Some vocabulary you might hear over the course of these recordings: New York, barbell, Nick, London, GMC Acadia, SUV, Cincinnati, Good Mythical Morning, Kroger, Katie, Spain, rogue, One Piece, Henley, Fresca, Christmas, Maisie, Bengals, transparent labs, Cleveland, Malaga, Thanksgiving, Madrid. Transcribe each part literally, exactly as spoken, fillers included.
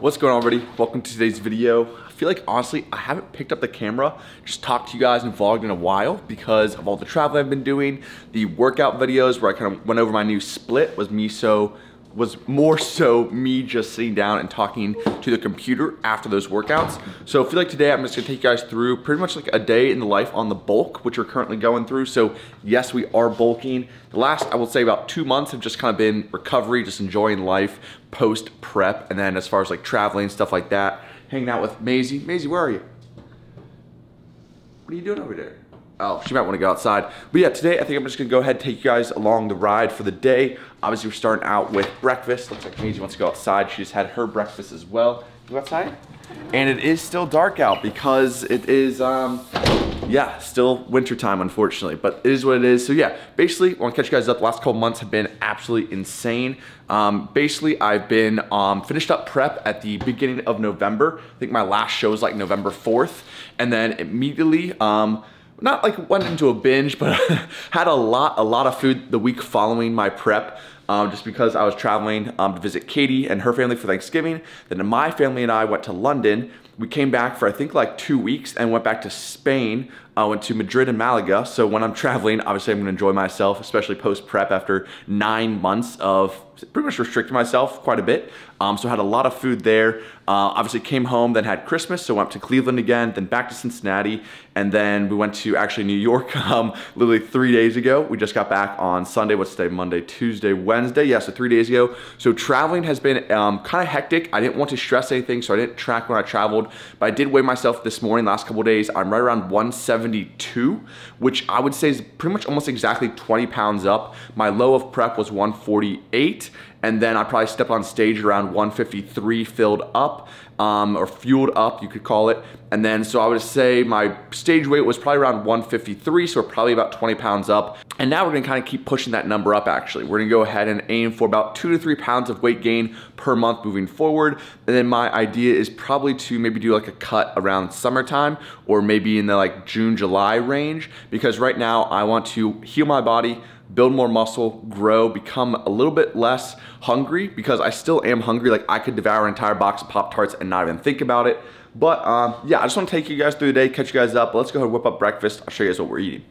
What's going on, everybody? Welcome to today's video. I feel like, honestly, I haven't picked up the camera, just talked to you guys and vlogged in a while because of all the travel I've been doing. The workout videos where I kind of went over my new split was me so, was more so me just sitting down and talking to the computer after those workouts. So I feel like today I'm just gonna take you guys through pretty much like a day in the life on the bulk, which we're currently going through. So yes, we are bulking. The last, I will say, about two months have just kind of been recovery, just enjoying life, post prep, and then as far as like traveling, stuff like that, hanging out with Maisie. Maisie, where are you? What are you doing over there? Oh, she might want to go outside. But yeah, today I think I'm just gonna go ahead and take you guys along the ride for the day. Obviously, we're starting out with breakfast. Looks like Maisie wants to go outside. She just had her breakfast as well. You go outside? And it is still dark out because it is, um, yeah, still winter time, unfortunately, but it is what it is. So yeah, basically, I want to catch you guys up. The last couple months have been absolutely insane. Um, basically, I've been um, finished up prep at the beginning of November. I think my last show was like November fourth. And then immediately, um, not like went into a binge, but had a lot, a lot of food the week following my prep. Um, just because I was traveling um, to visit Katie and her family for Thanksgiving. Then my family and I went to London. We came back for I think like two weeks and went back to Spain. I went to Madrid and Malaga. So when I'm traveling, obviously I'm gonna enjoy myself, especially post-prep after nine months of pretty much restricting myself quite a bit. Um, so I had a lot of food there. Uh, obviously came home, then had Christmas. So went up to Cleveland again, then back to Cincinnati. And then we went to actually New York um, literally three days ago. We just got back on Sunday, what's today, Monday, Tuesday, Wednesday. Wednesday, yeah, so three days ago. So traveling has been um, kind of hectic. I didn't want to stress anything, so I didn't track when I traveled, but I did weigh myself this morning, last couple of days. I'm right around one seventy-two, which I would say is pretty much almost exactly twenty pounds up. My low of prep was one forty-eight, and then I probably stepped on stage around one fifty-three filled up, um, or fueled up, you could call it. And then, so I would say my stage weight was probably around one fifty-three, so we're probably about twenty pounds up. And now we're gonna kind of keep pushing that number up, actually. We're gonna go ahead and aim for about two to three pounds of weight gain per month moving forward. And then my idea is probably to maybe do like a cut around summertime or maybe in the like June, July range, because right now I want to heal my body, build more muscle, grow, become a little bit less hungry, because I still am hungry. Like I could devour an entire box of Pop-Tarts and not even think about it. But um, yeah, I just wanna take you guys through the day, catch you guys up. Let's go ahead and whip up breakfast. I'll show you guys what we're eating.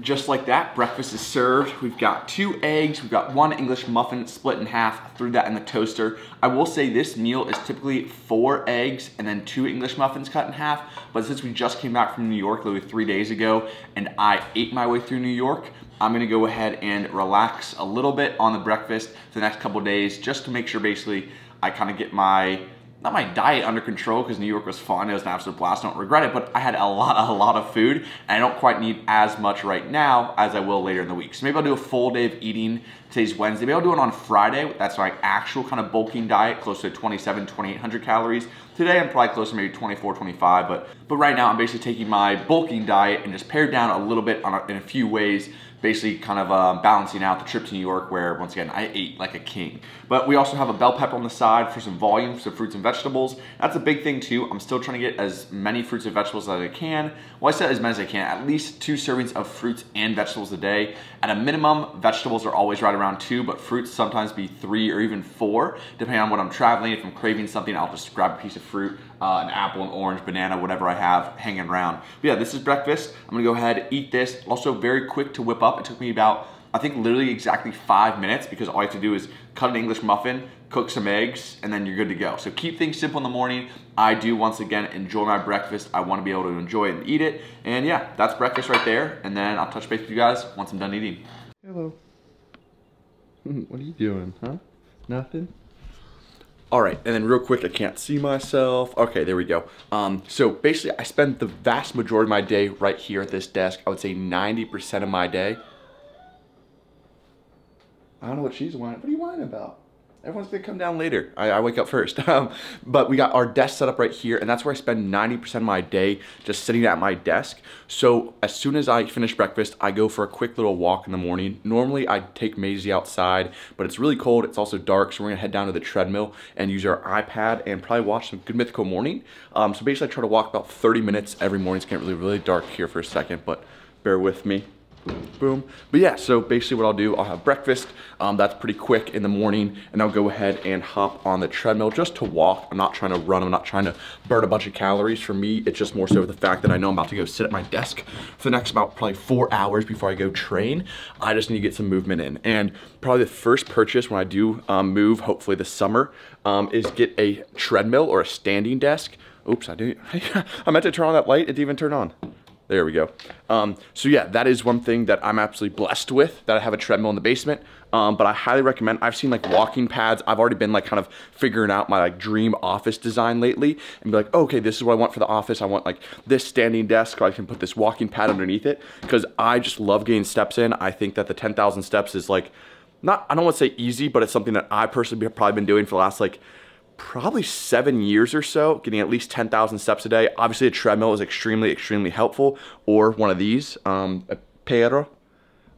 Just like that, breakfast is served. We've got two eggs, we've got one English muffin split in half, threw that in the toaster. I will say this meal is typically four eggs and then two English muffins cut in half, but since we just came back from New York literally three days ago and I ate my way through New York, I'm gonna go ahead and relax a little bit on the breakfast for the next couple of days just to make sure basically I kind of get my, not my diet under control, because New York was fun, it was an absolute blast, I don't regret it, but I had a lot, a lot of food, and I don't quite need as much right now as I will later in the week. So maybe I'll do a full day of eating, today's Wednesday, maybe I'll do it on Friday, that's my actual kind of bulking diet, close to twenty-seven, twenty-eight hundred calories. Today I'm probably close to maybe twenty-four, twenty-five, but, but right now I'm basically taking my bulking diet and just pared down a little bit on a, in a few ways, basically kind of um, balancing out the trip to New York where, once again, I ate like a king. But we also have a bell pepper on the side for some volume, some fruits and vegetables. That's a big thing too. I'm still trying to get as many fruits and vegetables as I can. Well, I said as many as I can, at least two servings of fruits and vegetables a day. At a minimum, vegetables are always right around two, but fruits sometimes be three or even four, depending on what I'm traveling. If I'm craving something, I'll just grab a piece of fruit, uh, an apple, an orange, banana, whatever I have hanging around. But yeah, this is breakfast. I'm gonna go ahead and eat this. Also very quick to whip up. It took me about, I think, literally exactly five minutes because all you have to do is cut an English muffin, cook some eggs, and then you're good to go. So keep things simple in the morning. I do, once again, enjoy my breakfast. I want to be able to enjoy it and eat it. And yeah, that's breakfast right there. And then I'll touch base with you guys once I'm done eating. Hello. What are you doing, huh? Nothing? All right, and then real quick, I can't see myself. Okay, there we go. Um, so basically, I spend the vast majority of my day right here at this desk. I would say ninety percent of my day. I don't know what she's whining. What are you whining about? Everyone's gonna come down later. I, I wake up first. Um, but we got our desk set up right here, and that's where I spend ninety percent of my day just sitting at my desk. So as soon as I finish breakfast, I go for a quick little walk in the morning. Normally I take Maisie outside, but it's really cold, it's also dark, so we're gonna head down to the treadmill and use our iPad and probably watch some Good Mythical Morning. Um, so basically I try to walk about thirty minutes every morning. It's getting really, really dark here for a second, but bear with me. boom. But yeah, so basically what I'll do, I'll have breakfast. Um, that's pretty quick in the morning, and I'll go ahead and hop on the treadmill just to walk. I'm not trying to run, I'm not trying to burn a bunch of calories. For me, it's just more so the fact that I know I'm about to go sit at my desk for the next about probably four hours before I go train. I just need to get some movement in. And probably the first purchase when I do um, move, hopefully this summer, um, is get a treadmill or a standing desk. Oops, I didn't, I meant to turn on that light, it didn't even turn on. There we go. Um, so yeah, that is one thing that I'm absolutely blessed with, that I have a treadmill in the basement, um, but I highly recommend, I've seen like walking pads, I've already been like kind of figuring out my like dream office design lately, and be like, oh, okay, this is what I want for the office, I want like this standing desk, or I can put this walking pad underneath it, because I just love getting steps in. I think that the ten thousand steps is like, not, I don't wanna say easy, but it's something that I personally have probably been doing for the last like, probably seven years or so, getting at least ten thousand steps a day. Obviously a treadmill is extremely, extremely helpful, or one of these, um, a perro,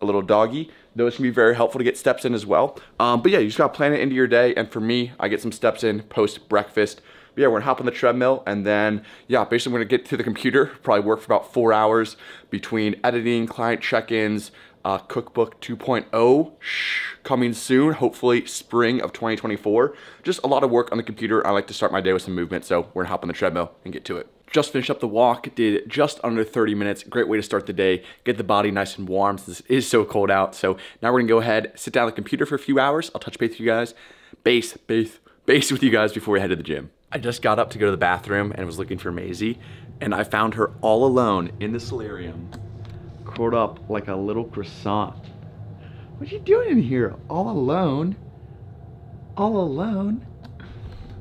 a little doggy. Those can be very helpful to get steps in as well. Um, but yeah, you just gotta plan it into your day. And for me, I get some steps in post breakfast. But yeah, we're gonna hop on the treadmill, and then yeah, basically we're gonna get to the computer, probably work for about four hours between editing, client check-ins, uh, cookbook two point oh shh, coming soon, hopefully spring of twenty twenty-four. Just a lot of work on the computer. I like to start my day with some movement, so we're gonna hop on the treadmill and get to it. Just finished up the walk, did just under thirty minutes. Great way to start the day, get the body nice and warm. This is so cold out. So now we're gonna go ahead, sit down at the computer for a few hours. I'll touch base with you guys, base, base, base with you guys before we head to the gym. I just got up to go to the bathroom and was looking for Maisie, and I found her all alone in the solarium, curled up like a little croissant. What you doing in here? All alone? All alone?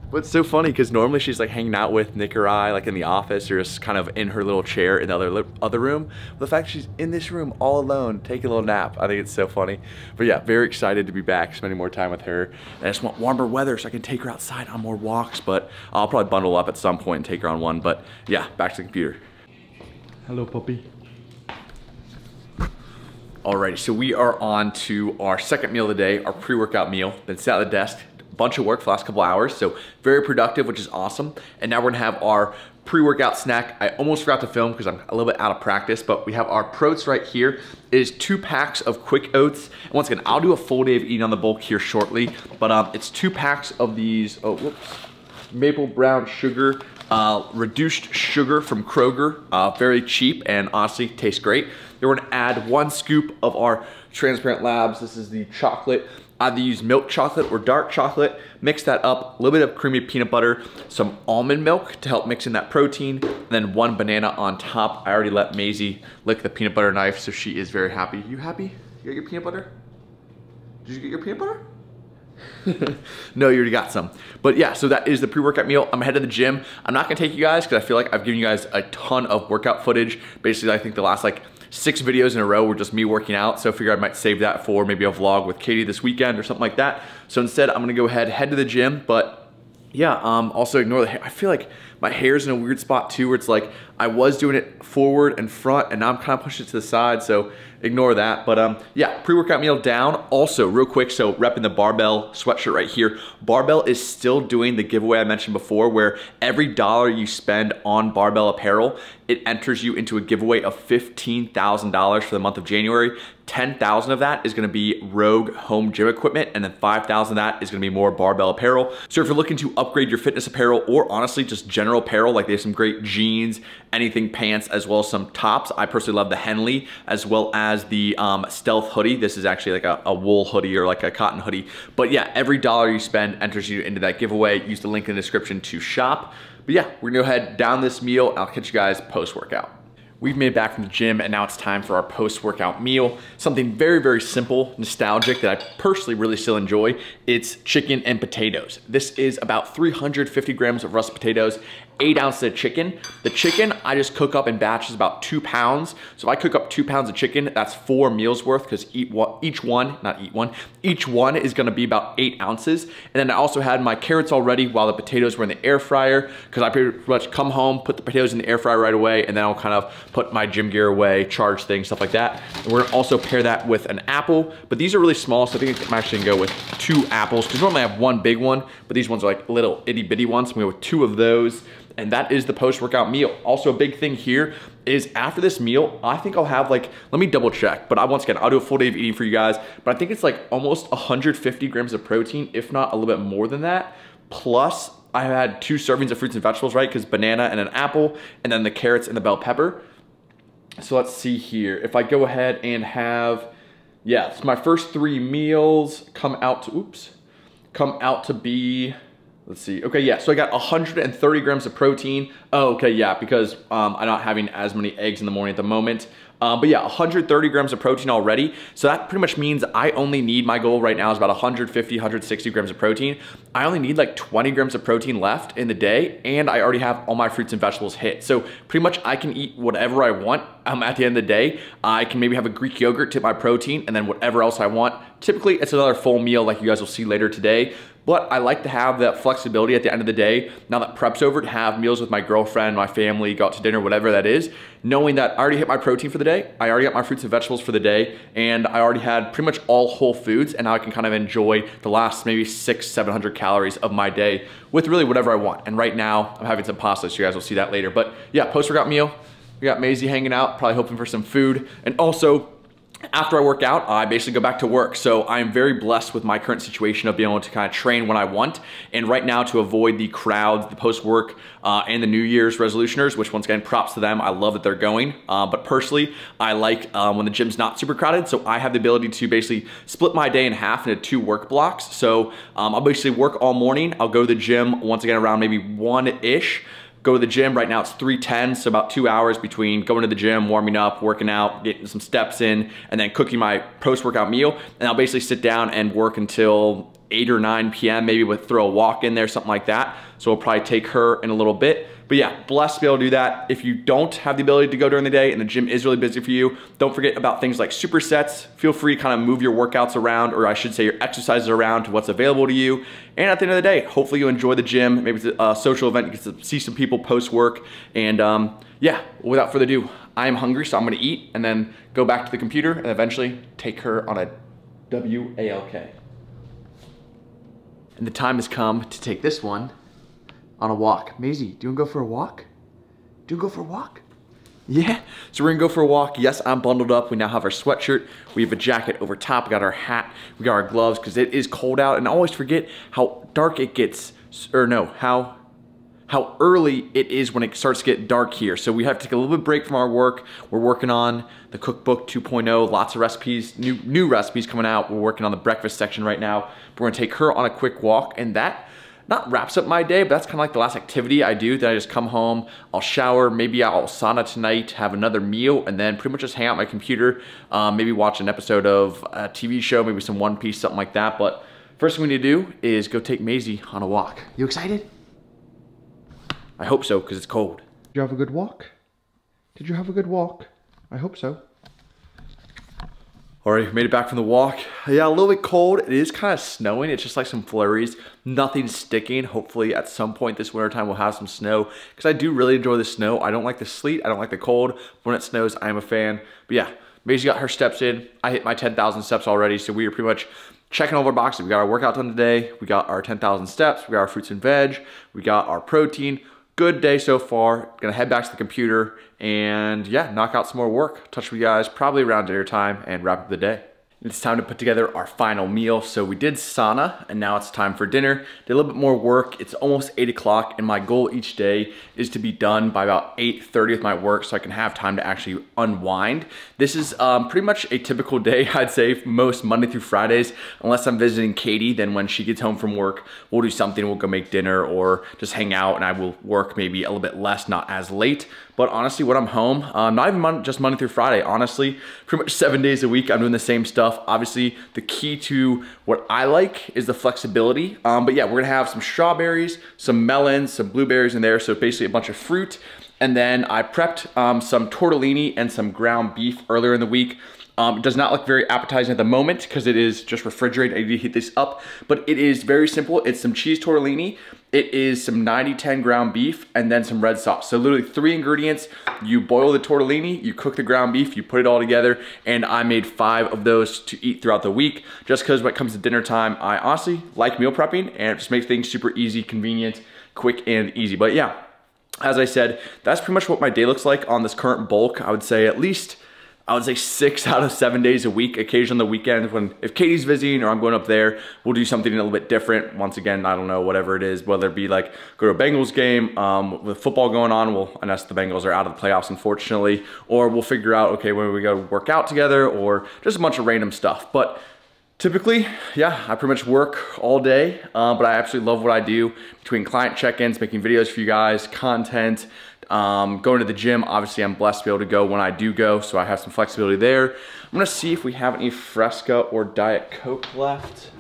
But it's so funny because normally she's like hanging out with Nick or I, like in the office, or just kind of in her little chair in the other other room. But the fact she's in this room all alone, taking a little nap, I think it's so funny. But yeah, very excited to be back, spending more time with her. And I just want warmer weather so I can take her outside on more walks, but I'll probably bundle up at some point and take her on one. But yeah, back to the computer. Hello, puppy. Alrighty, so we are on to our second meal of the day, our pre-workout meal. Been sat at the desk, bunch of work for the last couple hours, so very productive, which is awesome. And now we're gonna have our pre-workout snack. I almost forgot to film because I'm a little bit out of practice, but we have our proats right here. It is two packs of quick oats. And once again, I'll do a full day of eating on the bulk here shortly, but um, it's two packs of these, oh, whoops, maple brown sugar, uh, reduced sugar from Kroger, uh, very cheap and honestly tastes great. We're gonna add one scoop of our transparent labs. This is the chocolate. Either use milk chocolate or dark chocolate, mix that up, a little bit of creamy peanut butter, some almond milk to help mix in that protein, and then one banana on top. I already let Maisie lick the peanut butter knife, so she is very happy. You happy? You got your peanut butter? Did you get your peanut butter? No, you already got some. But yeah, so that is the pre-workout meal. I'm headed to the gym. I'm not gonna take you guys because I feel like I've given you guys a ton of workout footage. Basically, I think the last like six videos in a row were just me working out, so I figured I might save that for maybe a vlog with Katie this weekend or something like that. So instead, I'm gonna go ahead, head to the gym, but yeah, um, also ignore the hair. I feel like my hair's in a weird spot too, where it's like, I was doing it forward and front, and now I'm kind of pushing it to the side, so ignore that. But um, yeah, pre-workout meal down. Also, real quick, so repping the Barbell sweatshirt right here. Barbell is still doing the giveaway I mentioned before, where every dollar you spend on Barbell apparel, it enters you into a giveaway of fifteen thousand dollars for the month of January. ten thousand of that is gonna be Rogue home gym equipment, and then five thousand of that is gonna be more Barbell apparel. So if you're looking to upgrade your fitness apparel, or honestly just general apparel, like they have some great jeans, anything pants, as well as some tops. I personally love the Henley, as well as the um, Stealth hoodie. This is actually like a, a wool hoodie or like a cotton hoodie. But yeah, every dollar you spend enters you into that giveaway. Use the link in the description to shop. But yeah, we're gonna go ahead, down this meal, and I'll catch you guys post-workout. We've made it back from the gym, and now it's time for our post-workout meal. Something very, very simple, nostalgic, that I personally really still enjoy. It's chicken and potatoes. This is about three hundred fifty grams of russet potatoes, eight ounces of chicken. The chicken, I just cook up in batches, about two pounds. So if I cook up two pounds of chicken, that's four meals worth, because each one, not each one, each one is gonna be about eight ounces. And then I also had my carrots already while the potatoes were in the air fryer, because I pretty much come home, put the potatoes in the air fryer right away, and then I'll kind of put my gym gear away, charge things, stuff like that. And we're gonna also pair that with an apple, but these are really small, so I think I'm actually gonna go with two apples, because normally I have one big one, but these ones are like little itty bitty ones. I'm gonna go with two of those. And that is the post-workout meal. Also, a big thing here is after this meal, I think I'll have like, let me double check, but I, once again, I'll do a full day of eating for you guys, but I think it's like almost one hundred fifty grams of protein, if not a little bit more than that. Plus, I had two servings of fruits and vegetables, right? Because banana and an apple, and then the carrots and the bell pepper. So let's see here. If I go ahead and have, yeah, so my first three meals come out to, oops, come out to be, let's see. Okay, yeah, so I got one hundred thirty grams of protein. Oh, okay, yeah, because um, I'm not having as many eggs in the morning at the moment. Um, but yeah, one hundred thirty grams of protein already. So that pretty much means I only need, my goal right now is about one hundred fifty, one hundred sixty grams of protein. I only need like twenty grams of protein left in the day, and I already have all my fruits and vegetables hit. So pretty much I can eat whatever I want. Um, at the end of the day, I can maybe have a Greek yogurt to my protein and then whatever else I want. Typically it's another full meal like you guys will see later today, but I like to have that flexibility at the end of the day. Now that prep's over, to have meals with my girlfriend, my family, go out to dinner, whatever that is, knowing that I already hit my protein for the day, I already got my fruits and vegetables for the day, and I already had pretty much all whole foods, and now I can kind of enjoy the last maybe six, seven hundred calories of my day with really whatever I want. And right now I'm having some pasta, so you guys will see that later. But yeah, post-workout meal. We got Maisie hanging out, probably hoping for some food. And also, after I work out, I basically go back to work. So I'm very blessed with my current situation of being able to kind of train when I want. And right now, to avoid the crowds, the post-work, uh, and the New Year's resolutioners, which once again, props to them. I love that they're going. Uh, but personally, I like uh, when the gym's not super crowded. So I have the ability to basically split my day in half into two work blocks. So um, I'll basically work all morning. I'll go to the gym once again around maybe one-ish. Go to the gym, right now it's three ten, so about two hours between going to the gym, warming up, working out, getting some steps in, and then cooking my post-workout meal. And I'll basically sit down and work until eight or nine p m, maybe with throw a walk in there, something like that. So we'll probably take her in a little bit. But yeah, blessed to be able to do that. If you don't have the ability to go during the day and the gym is really busy for you, don't forget about things like supersets. Feel free to kind of move your workouts around, or I should say your exercises around to what's available to you. And at the end of the day, hopefully you enjoy the gym. Maybe it's a social event, you get to see some people post-work. And um, yeah, without further ado, I am hungry, so I'm gonna eat and then go back to the computer and eventually take her on a walk. And the time has come to take this one on a walk. Maisie, do you wanna go for a walk? Do you wanna go for a walk? Yeah, so we're gonna go for a walk. Yes, I'm bundled up. We now have our sweatshirt. We have a jacket over top. We got our hat. We got our gloves, because it is cold out. And I always forget how dark it gets, or no, how how early it is when it starts to get dark here. So we have to take a little bit break from our work. We're working on the cookbook two point oh, lots of recipes, new new recipes coming out. We're working on the breakfast section right now. We're gonna take her on a quick walk, and that not wraps up my day, but that's kind of like the last activity I do. Then I just come home, I'll shower, maybe I'll sauna tonight, have another meal, and then pretty much just hang out my computer, um, maybe watch an episode of a T V show, maybe some One Piece, something like that. But first thing we need to do is go take Maisie on a walk. You excited? I hope so, because it's cold. Did you have a good walk? Did you have a good walk? I hope so. All right, made it back from the walk. Yeah, a little bit cold. It is kind of snowing. It's just like some flurries, nothing sticking. Hopefully at some point this winter time we'll have some snow, because I do really enjoy the snow. I don't like the sleet. I don't like the cold. When it snows, I am a fan. But yeah, Maisie got her steps in. I hit my ten thousand steps already, so we are pretty much checking all of our boxes. We got our workout done today. We got our ten thousand steps. We got our fruits and veg. We got our protein. Good day so far. Gonna head back to the computer and yeah, knock out some more work. Touch with you guys probably around dinner time and wrap up the day. It's time to put together our final meal. So we did sauna and now it's time for dinner. Did a little bit more work. It's almost eight o'clock and my goal each day is to be done by about eight thirty with my work so I can have time to actually unwind. This is um, pretty much a typical day, I'd say, most Monday through Fridays, unless I'm visiting Katie. Then when she gets home from work, we'll do something. We'll go make dinner or just hang out, and I will work maybe a little bit less, not as late. But honestly, when I'm home, um, not even mon- just Monday through Friday, honestly, pretty much seven days a week, I'm doing the same stuff. Obviously, the key to what I like is the flexibility. Um, but yeah, we're gonna have some strawberries, some melons, some blueberries in there. So basically a bunch of fruit. And then I prepped um, some tortellini and some ground beef earlier in the week. Um, it does not look very appetizing at the moment because it is just refrigerated. I need to heat this up, but it is very simple. It's some cheese tortellini. It is some ninety ten ground beef and then some red sauce. So literally three ingredients. You boil the tortellini, you cook the ground beef, you put it all together, and I made five of those to eat throughout the week just because when it comes to dinner time, I honestly like meal prepping and it just makes things super easy, convenient, quick, and easy. But yeah, as I said, that's pretty much what my day looks like on this current bulk. I would say at least I would say six out of seven days a week. Occasionally on the weekend, when if Katie's visiting or I'm going up there, we'll do something a little bit different. Once again, I don't know, whatever it is, whether it be like go to a Bengals game, um, with football going on, we'll, unless the Bengals are out of the playoffs, unfortunately, or we'll figure out, okay, when we go work out together or just a bunch of random stuff. But typically, yeah, I pretty much work all day, uh, but I absolutely love what I do between client check-ins, making videos for you guys, content, um, going to the gym. Obviously, I'm blessed to be able to go when I do go, so I have some flexibility there. I'm gonna see if we have any Fresca or Diet Coke left.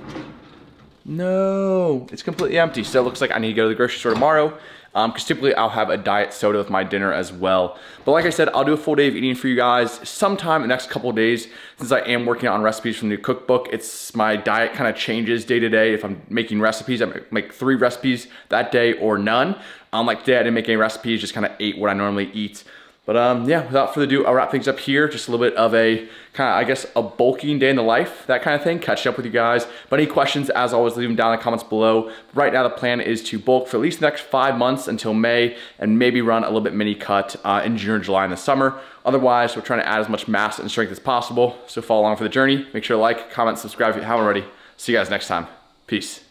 No, it's completely empty, so it looks like I need to go to the grocery store tomorrow. Because um, typically I'll have a diet soda with my dinner as well. But like I said, I'll do a full day of eating for you guys sometime in the next couple of days. Since I am working on recipes from the cookbook, it's my diet kind of changes day to day. If I'm making recipes, I make three recipes that day or none. Um, like today I didn't make any recipes, just kind of ate what I normally eat. But um, yeah, without further ado, I'll wrap things up here. Just a little bit of a kind of, I guess, a bulking day in the life, that kind of thing. Catch up with you guys. But any questions, as always, leave them down in the comments below. Right now, the plan is to bulk for at least the next five months until May and maybe run a little bit mini cut uh, in June or July in the summer. Otherwise, we're trying to add as much mass and strength as possible. So follow along for the journey. Make sure to like, comment, subscribe if you haven't already. See you guys next time. Peace.